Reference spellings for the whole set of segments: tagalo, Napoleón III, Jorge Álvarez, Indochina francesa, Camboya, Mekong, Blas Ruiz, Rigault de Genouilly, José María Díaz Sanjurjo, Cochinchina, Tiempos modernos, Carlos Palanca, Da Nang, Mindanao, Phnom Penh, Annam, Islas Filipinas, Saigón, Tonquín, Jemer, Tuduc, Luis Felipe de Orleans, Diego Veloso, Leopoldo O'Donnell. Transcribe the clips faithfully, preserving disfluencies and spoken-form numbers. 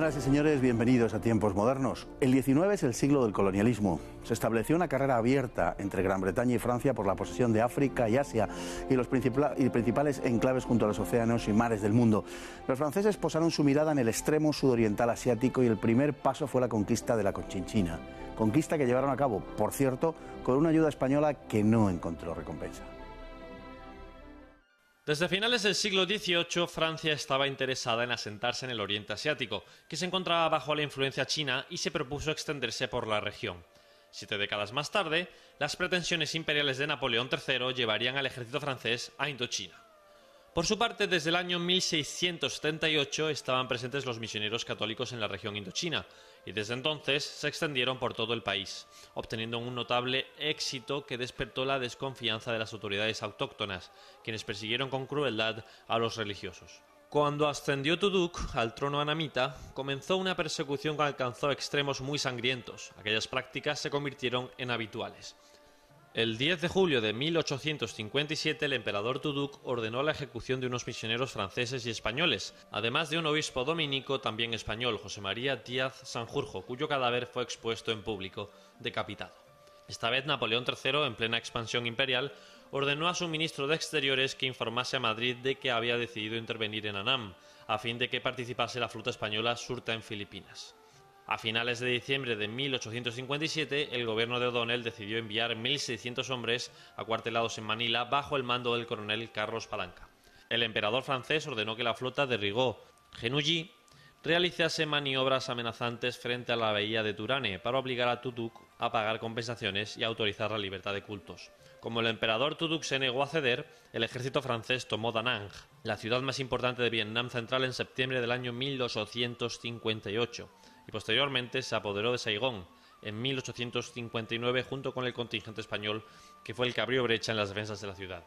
Señoras y señores, bienvenidos a Tiempos Modernos. El diecinueve es el siglo del colonialismo. Se estableció una carrera abierta entre Gran Bretaña y Francia por la posesión de África y Asia y los principales enclaves junto a los océanos y mares del mundo. Los franceses posaron su mirada en el extremo sudoriental asiático y el primer paso fue la conquista de la Cochinchina. Conquista que llevaron a cabo, por cierto, con una ayuda española que no encontró recompensa. Desde finales del siglo dieciocho, Francia estaba interesada en asentarse en el oriente asiático, que se encontraba bajo la influencia china y se propuso extenderse por la región. Siete décadas más tarde, las pretensiones imperiales de Napoleón tercero llevarían al ejército francés a Indochina. Por su parte, desde el año mil seiscientos setenta y ocho estaban presentes los misioneros católicos en la región indochina, y desde entonces se extendieron por todo el país, obteniendo un notable éxito que despertó la desconfianza de las autoridades autóctonas, quienes persiguieron con crueldad a los religiosos. Cuando ascendió Tuduc al trono annamita, comenzó una persecución que alcanzó extremos muy sangrientos. Aquellas prácticas se convirtieron en habituales. El diez de julio de mil ochocientos cincuenta y siete, el emperador Tuduc ordenó la ejecución de unos misioneros franceses y españoles, además de un obispo dominico también español, José María Díaz Sanjurjo, cuyo cadáver fue expuesto en público, decapitado. Esta vez Napoleón tercero, en plena expansión imperial, ordenó a su ministro de Exteriores que informase a Madrid de que había decidido intervenir en Annam, a fin de que participase la flota española surta en Filipinas. A finales de diciembre de mil ochocientos cincuenta y siete, el gobierno de O'Donnell decidió enviar mil seiscientos hombres acuartelados en Manila bajo el mando del coronel Carlos Palanca. El emperador francés ordenó que la flota de Rigault de Genouilly realizase maniobras amenazantes frente a la bahía de Turane para obligar a Tuduc a pagar compensaciones y autorizar la libertad de cultos. Como el emperador Tuduc se negó a ceder, el ejército francés tomó Da Nang, la ciudad más importante de Vietnam Central, en septiembre del año mil ochocientos cincuenta y ocho. Y posteriormente se apoderó de Saigón en mil ochocientos cincuenta y nueve junto con el contingente español, que fue el que abrió brecha en las defensas de la ciudad.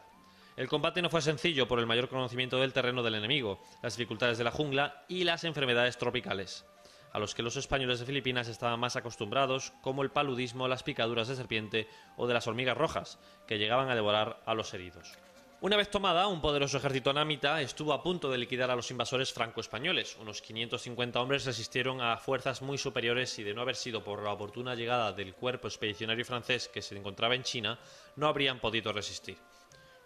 El combate no fue sencillo por el mayor conocimiento del terreno del enemigo, las dificultades de la jungla y las enfermedades tropicales, a los que los españoles de Filipinas estaban más acostumbrados, como el paludismo, las picaduras de serpiente o de las hormigas rojas, que llegaban a devorar a los heridos. Una vez tomada, un poderoso ejército annamita estuvo a punto de liquidar a los invasores franco-españoles. Unos quinientos cincuenta hombres resistieron a fuerzas muy superiores y, de no haber sido por la oportuna llegada del cuerpo expedicionario francés que se encontraba en China, no habrían podido resistir.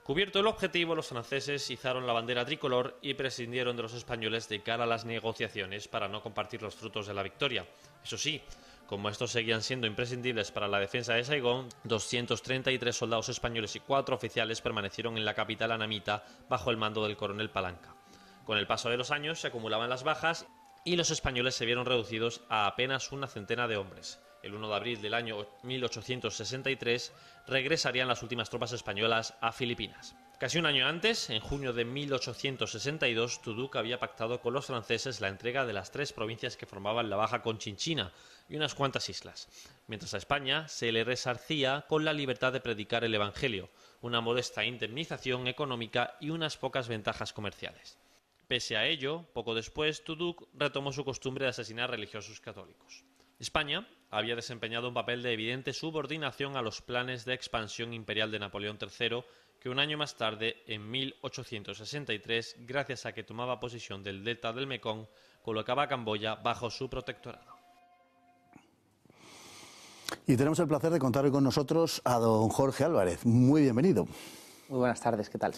Cubierto el objetivo, los franceses izaron la bandera tricolor y prescindieron de los españoles de cara a las negociaciones para no compartir los frutos de la victoria. Eso sí, como estos seguían siendo imprescindibles para la defensa de Saigón, doscientos treinta y tres soldados españoles y cuatro oficiales permanecieron en la capital annamita bajo el mando del coronel Palanca. Con el paso de los años se acumulaban las bajas y los españoles se vieron reducidos a apenas una centena de hombres. El uno de abril del año mil ochocientos sesenta y tres regresarían las últimas tropas españolas a Filipinas. Casi un año antes, en junio de mil ochocientos sesenta y dos, Tuduc había pactado con los franceses la entrega de las tres provincias que formaban la Baja Cochinchina y unas cuantas islas, mientras a España se le resarcía con la libertad de predicar el Evangelio, una modesta indemnización económica y unas pocas ventajas comerciales. Pese a ello, poco después, Tuduc retomó su costumbre de asesinar religiosos católicos. España había desempeñado un papel de evidente subordinación a los planes de expansión imperial de Napoleón tercero, que un año más tarde, en mil ochocientos sesenta y tres, gracias a que tomaba posesión del delta del Mekong, colocaba a Camboya bajo su protectorado. Y tenemos el placer de contar hoy con nosotros a don Jorge Álvarez. Muy bienvenido. Muy buenas tardes, ¿qué tal?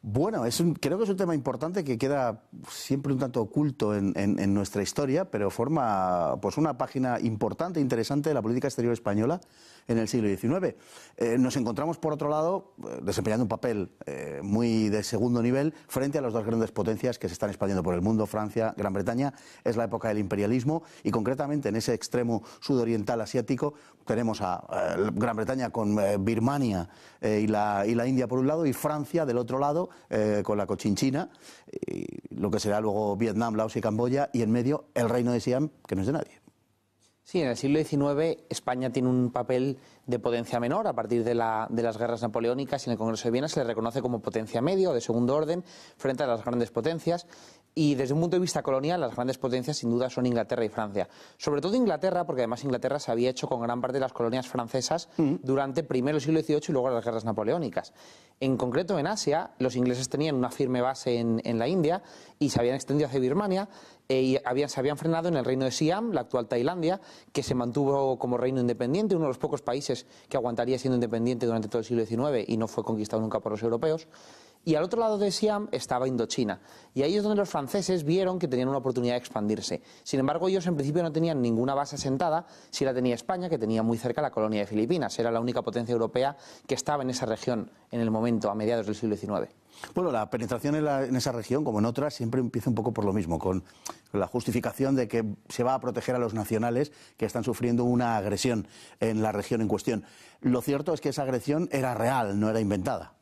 Bueno, es un, creo que es un tema importante que queda siempre un tanto oculto en, en, en nuestra historia, pero forma pues una página importante, interesante de la política exterior española en el siglo diecinueve. Eh, nos encontramos, por otro lado, desempeñando un papel eh, muy de segundo nivel frente a las dos grandes potencias que se están expandiendo por el mundo, Francia, Gran Bretaña. Es la época del imperialismo y, concretamente, en ese extremo sudoriental asiático tenemos a, a Gran Bretaña con eh, Birmania eh, y, la, y la India por un lado y Francia del otro lado, Eh, con la Cochinchina, eh, lo que será luego Vietnam, Laos y Camboya, y en medio el reino de Siam, que no es de nadie. Sí, en el siglo diecinueve España tiene un papel de potencia menor. A partir de, la, de las guerras napoleónicas, en el Congreso de Viena se le reconoce como potencia media o de segundo orden frente a las grandes potencias. Y desde un punto de vista colonial, las grandes potencias sin duda son Inglaterra y Francia. Sobre todo Inglaterra, porque además Inglaterra se había hecho con gran parte de las colonias francesas uh-huh. durante primero el siglo dieciocho y luego las guerras napoleónicas. En concreto en Asia, los ingleses tenían una firme base en, en la India y se habían extendido hacia Birmania eh, y habían, se habían frenado en el reino de Siam, la actual Tailandia, que se mantuvo como reino independiente, uno de los pocos países que aguantaría siendo independiente durante todo el siglo diecinueve y no fue conquistado nunca por los europeos. Y al otro lado de Siam estaba Indochina. Y ahí es donde los franceses vieron que tenían una oportunidad de expandirse. Sin embargo, ellos en principio no tenían ninguna base asentada. Sí la tenía España, que tenía muy cerca la colonia de Filipinas. Era la única potencia europea que estaba en esa región en el momento, a mediados del siglo diecinueve. Bueno, la penetración en, la, en esa región, como en otras, siempre empieza un poco por lo mismo, con la justificación de que se va a proteger a los nacionales que están sufriendo una agresión en la región en cuestión. Lo cierto es que esa agresión era real, no era inventada.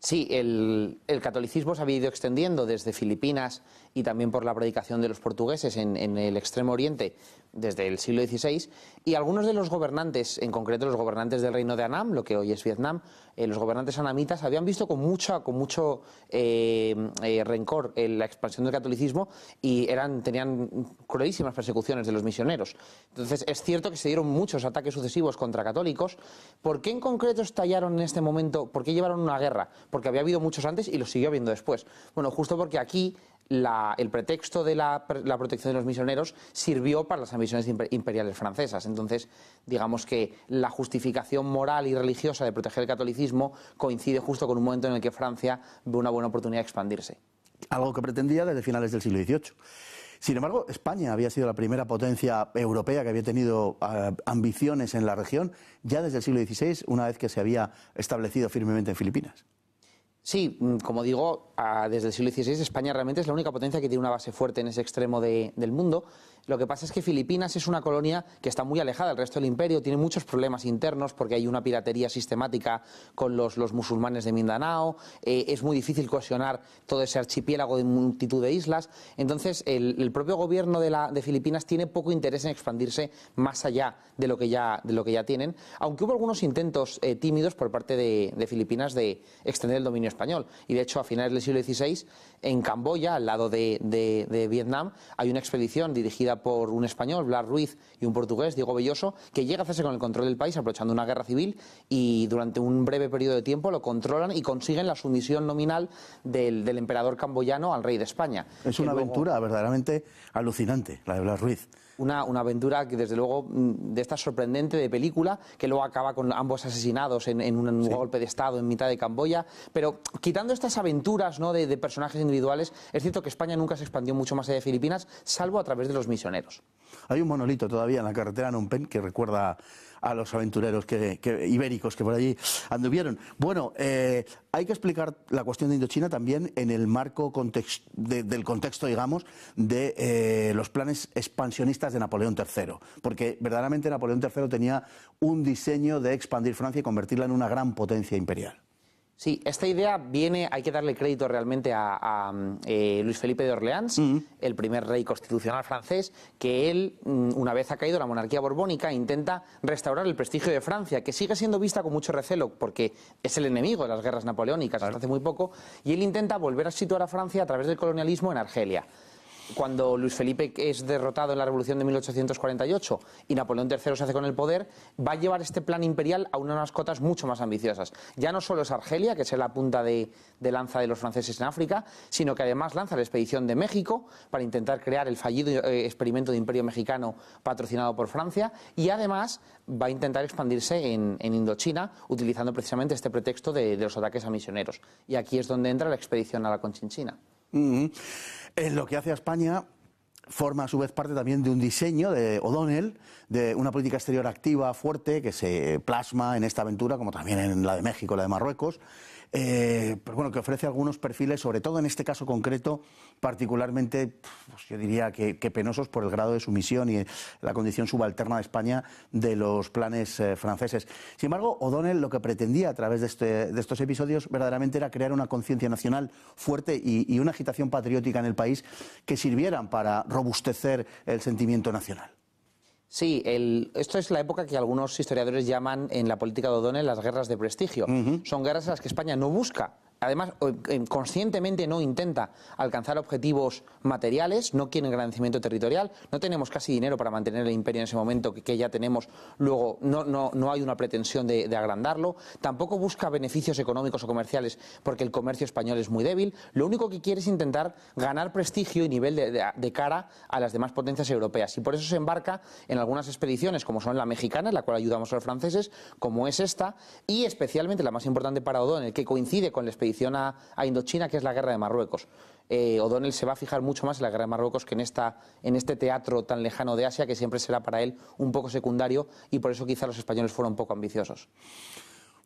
Sí, el, el catolicismo se había ido extendiendo desde Filipinas y también por la predicación de los portugueses en, en el Extremo Oriente desde el siglo dieciséis, y algunos de los gobernantes, en concreto los gobernantes del reino de Annam, lo que hoy es Vietnam, eh, los gobernantes anamitas habían visto con, mucha, con mucho eh, eh, rencor eh, la expansión del catolicismo y eran, tenían cruelísimas persecuciones de los misioneros. Entonces es cierto que se dieron muchos ataques sucesivos contra católicos. ¿Por qué en concreto estallaron en este momento? ¿Por qué llevaron una guerra? Porque había habido muchos antes y los siguió habiendo después. Bueno, justo porque aquí la, el pretexto de la, la protección de los misioneros sirvió para las ambiciones imperiales francesas. Entonces, digamos que la justificación moral y religiosa de proteger el catolicismo coincide justo con un momento en el que Francia ve una buena oportunidad de expandirse. Algo que pretendía desde finales del siglo dieciocho. Sin embargo, España había sido la primera potencia europea que había tenido uh, ambiciones en la región ya desde el siglo dieciséis, una vez que se había establecido firmemente en Filipinas. Sí, como digo, desde el siglo dieciséis España realmente es la única potencia que tiene una base fuerte en ese extremo de, del mundo. Lo que pasa es que Filipinas es una colonia que está muy alejada del resto del imperio, tiene muchos problemas internos porque hay una piratería sistemática con los, los musulmanes de Mindanao, eh, es muy difícil cohesionar todo ese archipiélago de multitud de islas. Entonces el, el propio gobierno de, la, de Filipinas tiene poco interés en expandirse más allá de lo que ya, de lo que ya tienen, aunque hubo algunos intentos eh, tímidos por parte de, de Filipinas de extender el dominio español. Español. Y de hecho, a finales del siglo dieciséis, en Camboya, al lado de, de, de Vietnam, hay una expedición dirigida por un español, Blas Ruiz, y un portugués, Diego Veloso, que llega a hacerse con el control del país, aprovechando una guerra civil, y durante un breve periodo de tiempo lo controlan y consiguen la sumisión nominal del, del emperador camboyano al rey de España. Es una luego... aventura verdaderamente alucinante, la de Blas Ruiz. Una, una aventura que, desde luego, de esta sorprendente de película, que luego acaba con ambos asesinados en, en un sí. golpe de Estado en mitad de Camboya. Pero quitando estas aventuras, ¿no?, de, de personajes individuales, es cierto que España nunca se expandió mucho más allá de Filipinas, salvo a través de los misioneros. Hay un monolito todavía en la carretera Phnom Penh que recuerda a los aventureros que, que, ibéricos que por allí anduvieron. Bueno, eh, hay que explicar la cuestión de Indochina también en el marco context, de, del contexto, digamos, de eh, los planes expansionistas de Napoleón tercero, porque verdaderamente Napoleón tercero tenía un diseño de expandir Francia y convertirla en una gran potencia imperial. Sí, esta idea viene, hay que darle crédito realmente a, a eh, Luis Felipe de Orleans, uh-huh. el primer rey constitucional francés, que él, una vez ha caído la monarquía borbónica, intenta restaurar el prestigio de Francia, que sigue siendo vista con mucho recelo, porque es el enemigo de las guerras napoleónicas claro. hasta hace muy poco, y él intenta volver a situar a Francia a través del colonialismo en Argelia. Cuando Luis Felipe es derrotado en la Revolución de mil ochocientos cuarenta y ocho y Napoleón tercero se hace con el poder, va a llevar este plan imperial a unas cotas mucho más ambiciosas. Ya no solo es Argelia, que es la punta de, de lanza de los franceses en África, sino que además lanza la expedición de México para intentar crear el fallido eh, experimento de imperio mexicano patrocinado por Francia, y además va a intentar expandirse en, en Indochina, utilizando precisamente este pretexto de, de los ataques a misioneros. Y aquí es donde entra la expedición a la Cochinchina. Mm-hmm. En lo que hace a España, forma a su vez parte también de un diseño de O'Donnell, de una política exterior activa, fuerte, que se plasma en esta aventura, como también en la de México, la de Marruecos, eh, pero bueno, que ofrece algunos perfiles, sobre todo en este caso concreto, particularmente, pues yo diría que, que penosos por el grado de sumisión y la condición subalterna de España de los planes eh, franceses. Sin embargo, O'Donnell lo que pretendía a través de, este, de estos episodios verdaderamente era crear una conciencia nacional fuerte y, y una agitación patriótica en el país que sirvieran para robustecer el sentimiento nacional. Sí, el, esto es la época que algunos historiadores llaman en la política de O'Donnell las guerras de prestigio. Uh-huh. Son guerras en las que España no busca además conscientemente no intenta alcanzar objetivos materiales, no quiere engrandecimiento territorial, no tenemos casi dinero para mantener el imperio en ese momento que, que ya tenemos, luego no, no, no hay una pretensión de, de agrandarlo, tampoco busca beneficios económicos o comerciales porque el comercio español es muy débil, lo único que quiere es intentar ganar prestigio y nivel de, de, de cara a las demás potencias europeas, y por eso se embarca en algunas expediciones como son la mexicana, en la cual ayudamos a los franceses, como es esta, y especialmente la más importante para O'Donnell, que coincide con la expedición A, a Indochina, que es la guerra de Marruecos. Eh, O'Donnell se va a fijar mucho más en la guerra de Marruecos que en, esta, en este teatro tan lejano de Asia, que siempre será para él un poco secundario, y por eso quizá los españoles fueron un poco ambiciosos.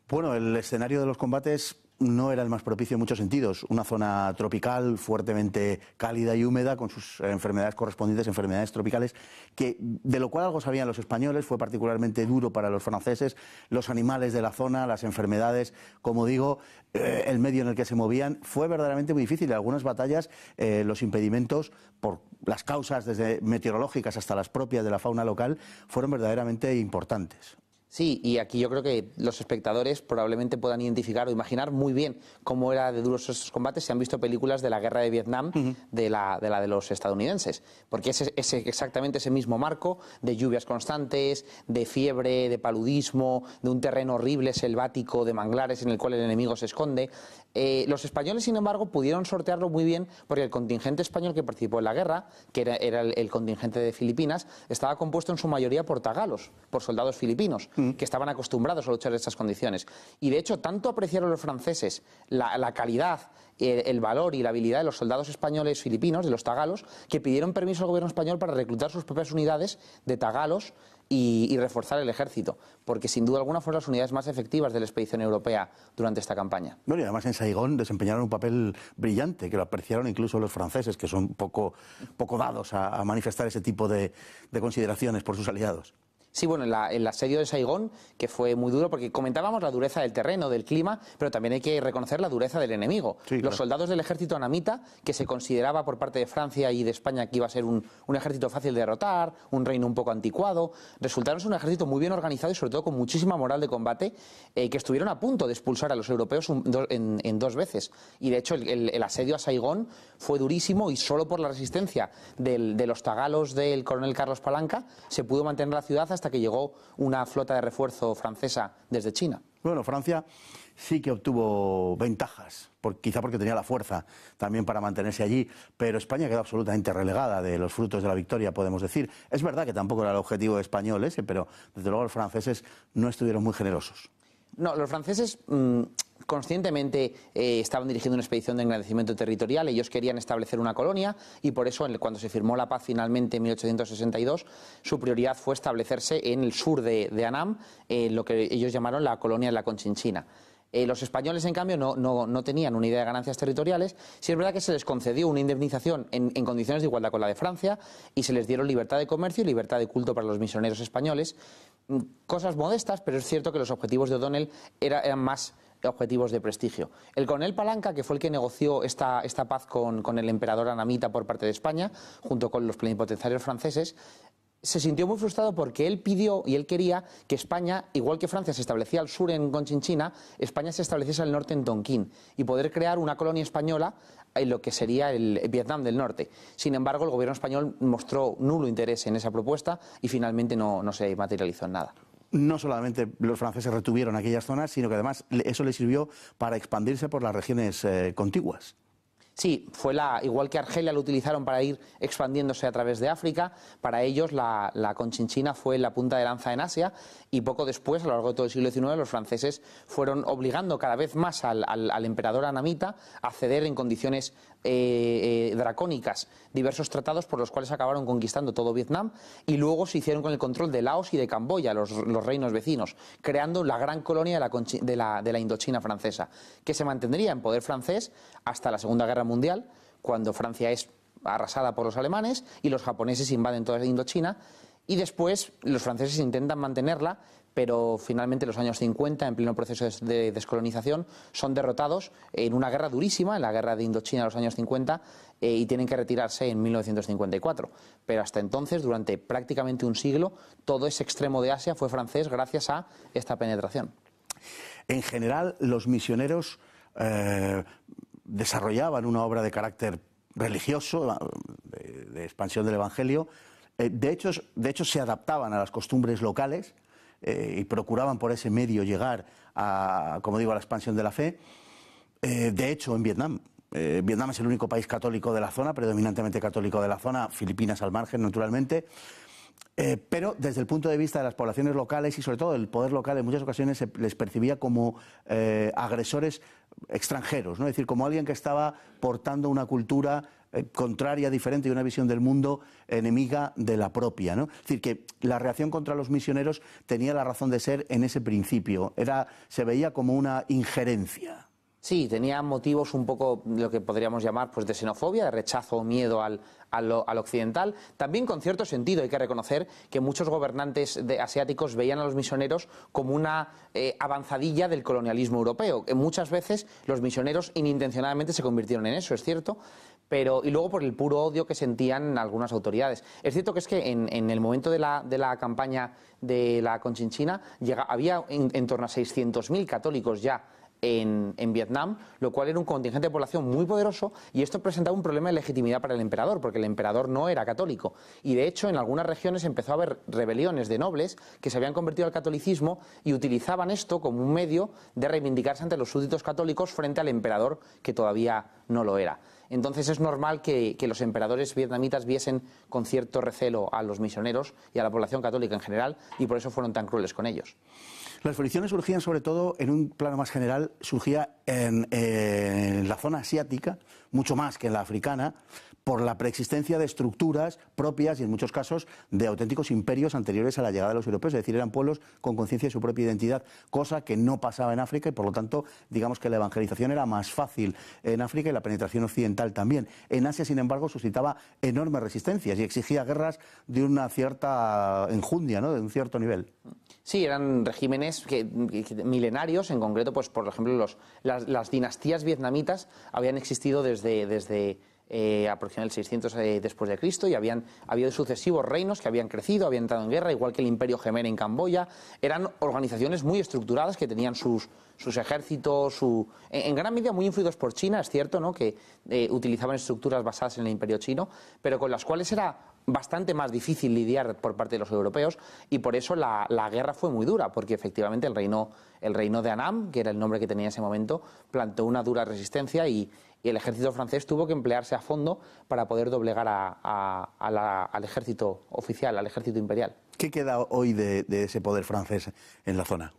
Bueno, el escenario de los combates no era el más propicio en muchos sentidos. Una zona tropical, fuertemente cálida y húmeda, con sus enfermedades correspondientes, enfermedades tropicales, que de lo cual algo sabían los españoles, fue particularmente duro para los franceses, los animales de la zona, las enfermedades, como digo, eh, el medio en el que se movían, fue verdaderamente muy difícil. En algunas batallas, eh, los impedimentos, por las causas desde meteorológicas hasta las propias de la fauna local, fueron verdaderamente importantes. Sí, y aquí yo creo que los espectadores probablemente puedan identificar o imaginar muy bien cómo era de duros estos combates si han visto películas de la guerra de Vietnam, uh-huh. de, la, de la de los estadounidenses, porque es, es exactamente ese mismo marco de lluvias constantes, de fiebre, de paludismo, de un terreno horrible, selvático, de manglares en el cual el enemigo se esconde. Eh, los españoles, sin embargo, pudieron sortearlo muy bien porque el contingente español que participó en la guerra, que era, era el, el contingente de Filipinas, estaba compuesto en su mayoría por tagalos, por soldados filipinos, que estaban acostumbrados a luchar en estas condiciones. Y de hecho, tanto apreciaron los franceses la, la calidad, el, el valor y la habilidad de los soldados españoles filipinos, de los tagalos, que pidieron permiso al gobierno español para reclutar sus propias unidades de tagalos y, y reforzar el ejército, porque sin duda alguna fueron las unidades más efectivas de la expedición europea durante esta campaña. Bueno, y además en Saigón desempeñaron un papel brillante, que lo apreciaron incluso los franceses, que son poco, poco dados a, a manifestar ese tipo de, de consideraciones por sus aliados. Sí, bueno, en la, el asedio de Saigón, que fue muy duro, porque comentábamos la dureza del terreno, del clima, pero también hay que reconocer la dureza del enemigo. Sí, claro. Los soldados del ejército anamita, que se consideraba por parte de Francia y de España que iba a ser un, un ejército fácil de derrotar, un reino un poco anticuado, resultaron ser un ejército muy bien organizado y sobre todo con muchísima moral de combate, eh, que estuvieron a punto de expulsar a los europeos un, do, en, en dos veces. Y de hecho el, el, el asedio a Saigón fue durísimo, y solo por la resistencia del, de los tagalos del coronel Carlos Palanca se pudo mantener la ciudad hasta hasta que llegó una flota de refuerzo francesa desde China. Bueno, Francia sí que obtuvo ventajas, por, quizá porque tenía la fuerza también para mantenerse allí, pero España quedó absolutamente relegada de los frutos de la victoria, podemos decir. Es verdad que tampoco era el objetivo español ese, pero desde luego los franceses no estuvieron muy generosos. No, los franceses mmm, conscientemente eh, estaban dirigiendo una expedición de engrandecimiento territorial, ellos querían establecer una colonia, y por eso cuando se firmó la paz finalmente en mil ochocientos sesenta y dos, su prioridad fue establecerse en el sur de, de Annam, eh, lo que ellos llamaron la colonia de la Cochinchina. Eh, los españoles, en cambio, no, no, no tenían una idea de ganancias territoriales. Sí es verdad que se les concedió una indemnización en, en condiciones de igualdad con la de Francia, y se les dieron libertad de comercio y libertad de culto para los misioneros españoles. Cosas modestas, pero es cierto que los objetivos de O'Donnell era, eran más objetivos de prestigio. El coronel Palanca, que fue el que negoció esta, esta paz con, con el emperador anamita por parte de España, junto con los plenipotenciarios franceses, se sintió muy frustrado porque él pidió y él quería que España, igual que Francia se establecía al sur en Cochinchina, España se estableciese al norte en Tonquín y poder crear una colonia española en lo que sería el Vietnam del Norte. Sin embargo, el gobierno español mostró nulo interés en esa propuesta y finalmente no, no se materializó en nada. No solamente los franceses retuvieron aquellas zonas, sino que además eso les sirvió para expandirse por las regiones eh, contiguas. Sí, fue la, igual que Argelia lo utilizaron para ir expandiéndose a través de África, para ellos la, la Cochinchina fue la punta de lanza en Asia, y poco después, a lo largo de todo el siglo diecinueve, los franceses fueron obligando cada vez más al, al, al emperador anamita a ceder en condiciones eh, eh, dracónicas diversos tratados por los cuales acabaron conquistando todo Vietnam, y luego se hicieron con el control de Laos y de Camboya, los, los reinos vecinos, creando la gran colonia de la, de, la, de la Indochina francesa, que se mantendría en poder francés hasta la Segunda Guerra Mundial, cuando Francia es arrasada por los alemanes y los japoneses invaden toda Indochina, y después los franceses intentan mantenerla, pero finalmente los años cincuenta, en pleno proceso de descolonización, son derrotados en una guerra durísima, en la guerra de Indochina de los años cincuenta, eh, y tienen que retirarse en mil novecientos cincuenta y cuatro. Pero hasta entonces, durante prácticamente un siglo, todo ese extremo de Asia fue francés gracias a esta penetración. En general, los misioneros eh, desarrollaban una obra de carácter religioso, de, de expansión del Evangelio. Eh, de hecho, de hecho, se adaptaban a las costumbres locales eh, y procuraban por ese medio llegar a, como digo, a la expansión de la fe. Eh, de hecho, en Vietnam, eh, Vietnam es el único país católico de la zona, predominantemente católico de la zona, Filipinas al margen, naturalmente. Eh, pero desde el punto de vista de las poblaciones locales y sobre todo del poder local, en muchas ocasiones se les percibía como eh, agresores extranjeros, ¿no? Es decir, como alguien que estaba portando una cultura eh, contraria, diferente, y una visión del mundo enemiga de la propia, ¿no? Es decir, que la reacción contra los misioneros tenía la razón de ser en ese principio, era, se veía como una injerencia. Sí, tenía motivos un poco, lo que podríamos llamar, pues de xenofobia, de rechazo o miedo al, al, al occidental. También, con cierto sentido, hay que reconocer que muchos gobernantes de, asiáticos veían a los misioneros como una eh, avanzadilla del colonialismo europeo. Muchas veces los misioneros inintencionadamente se convirtieron en eso, es cierto, pero, y luego por el puro odio que sentían algunas autoridades. Es cierto que es que en, en el momento de la, de la campaña de la Cochinchina llega, había en, en torno a seiscientos mil católicos ya En, en Vietnam, lo cual era un contingente de población muy poderoso, y esto presentaba un problema de legitimidad para el emperador, porque el emperador no era católico, y de hecho en algunas regiones empezó a haber rebeliones de nobles que se habían convertido al catolicismo y utilizaban esto como un medio de reivindicarse ante los súbditos católicos frente al emperador, que todavía no lo era. Entonces es normal que, que los emperadores vietnamitas viesen con cierto recelo a los misioneros y a la población católica en general, y por eso fueron tan crueles con ellos. Las fricciones surgían sobre todo, en un plano más general, surgía en, en la zona asiática, mucho más que en la africana, por la preexistencia de estructuras propias y en muchos casos de auténticos imperios anteriores a la llegada de los europeos, es decir, eran pueblos con conciencia de su propia identidad, cosa que no pasaba en África, y por lo tanto, digamos que la evangelización era más fácil en África y la penetración occidental también. En Asia, sin embargo, suscitaba enormes resistencias y exigía guerras de una cierta enjundia, ¿no?, de un cierto nivel. Sí, eran regímenes que, que, milenarios, en concreto, pues por ejemplo, los, las, las dinastías vietnamitas habían existido desde... desde Eh, aproximadamente el seiscientos eh, después de Cristo, y habían habido sucesivos reinos que habían crecido, habían entrado en guerra, igual que el Imperio Jemer en Camboya. Eran organizaciones muy estructuradas que tenían sus, sus ejércitos, su, en, en gran medida muy influidos por China, es cierto, ¿no?, que eh, utilizaban estructuras basadas en el Imperio Chino, pero con las cuales era bastante más difícil lidiar por parte de los europeos, y por eso la, la guerra fue muy dura, porque efectivamente el reino, el reino de Annam, que era el nombre que tenía en ese momento, plantó una dura resistencia, y Y el ejército francés tuvo que emplearse a fondo para poder doblegar a, a, a la, al ejército oficial, al ejército imperial. ¿Qué queda hoy de, de ese poder francés en la zona?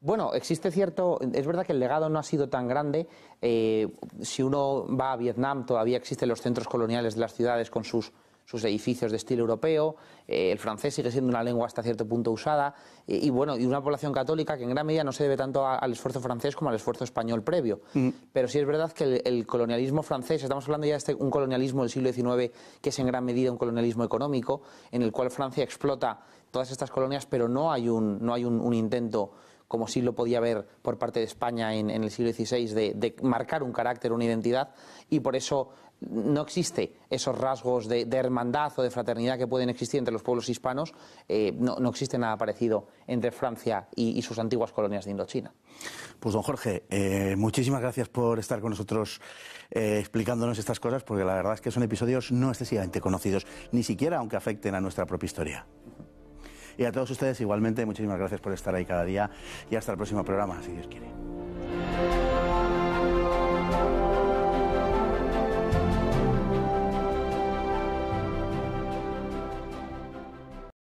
Bueno, existe cierto... Es verdad que el legado no ha sido tan grande. Eh, si uno va a Vietnam, todavía existen los centros coloniales de las ciudades con sus... sus edificios de estilo europeo, eh, el francés sigue siendo una lengua hasta cierto punto usada, y, y bueno, y una población católica que en gran medida no se debe tanto a, al esfuerzo francés como al esfuerzo español previo. Mm. Pero sí es verdad que el, el colonialismo francés, estamos hablando ya de este, un colonialismo del siglo diecinueve, que es en gran medida un colonialismo económico, en el cual Francia explota todas estas colonias, pero no hay un, no hay un, un intento, como sí lo podía haber por parte de España en, en el siglo dieciséis, de, de marcar un carácter, una identidad, y por eso no existe esos rasgos de, de hermandad o de fraternidad que pueden existir entre los pueblos hispanos. Eh, no, no existe nada parecido entre Francia y, y sus antiguas colonias de Indochina. Pues don Jorge, eh, muchísimas gracias por estar con nosotros eh, explicándonos estas cosas, porque la verdad es que son episodios no excesivamente conocidos, ni siquiera aunque afecten a nuestra propia historia. Y a todos ustedes igualmente, muchísimas gracias por estar ahí cada día, y hasta el próximo programa, si Dios quiere.